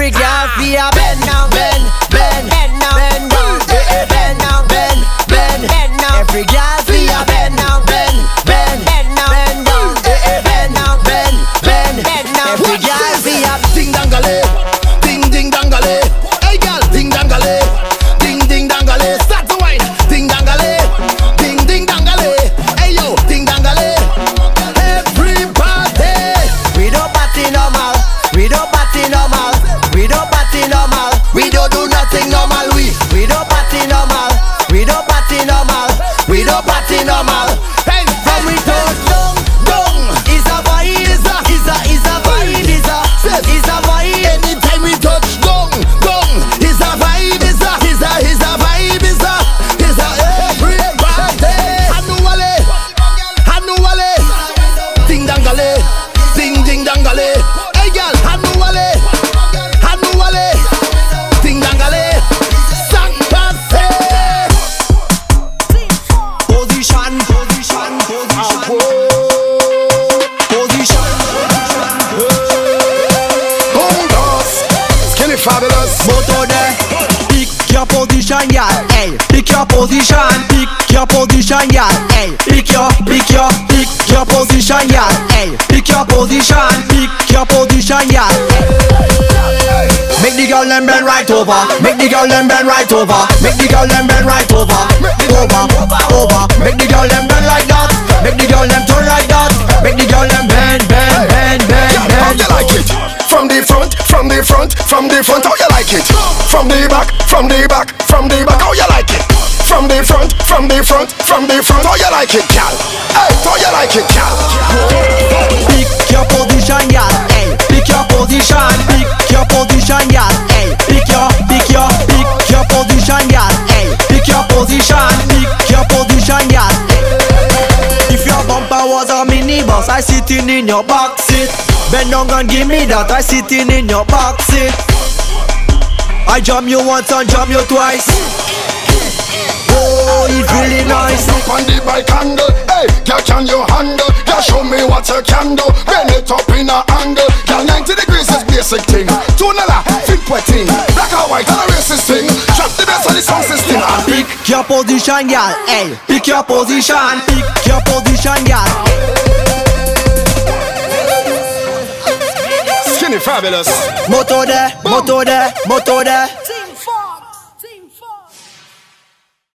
every girl be a bend down, bend, bend, bend down, bend down, bend down, bend, bend, bend down. Every girl be a bend down, bend, bend, bend down, bend down, bend down, bend, bend, bend down. Every girl be a ding dang gale, ding ding dang gale. Hey girl, ding dang gale, ding ding dang gale. Start to wine, ding dang gale, ding ding dang gale. Hey yo, ding dang gale. Everybody, we don't party normal, we don't party normal. We don't party normal, we don't do nothing normal. We don't party normal, we don't party normal, we don't party normal. Hey, from we don't dong, is a boy, is a vibe, is a vibe. Anytime we touch dong, dong, is a vibe, is a vibe, is a everybody. Anuale, anuale, ding dangale, ding ding dangale. Hey girl, anuale. Fabulous motor there. Pick your position, yeah. Hey, pick your position. Pick your position, yeah. Hey, pick your position, yeah. Hey, pick your position, yeah. Make the girl and bend right over. Make the girl and bend right over. Make the girl and bend right over. Over, over. Make the girl and bend like that. Make the girl and turn like that. Make the girl and bend, bend, bend, bend, bend. You like it? From the front. From the front, from the front, how you like it? From the back, from the back, from the back, how you like it? From the front, from the front, from the front, how you like it, gal? Hey, how you like it, gal? Pick your position, gal. Hey, pick your position, gal. Hey, pick your position, gal. Hey, pick your position, gal. If your bumper was a minibus, I sitting in your back seat. Bend down and give me that, I sitting in your back seat. I jam you once and jam you twice. Oh, it's really nice. Jump on the bike handle, hey, girl, can you handle? Girl, show me what you can do. Bend it up in a angle. Girl, 90 degrees is basic thing. $2, $50, black or white, and a racist thing. Drop the best of the sound system and pick your position, girl, hey. Pick your position, girl. Skinny Fabulous motor there, motor there, motor there.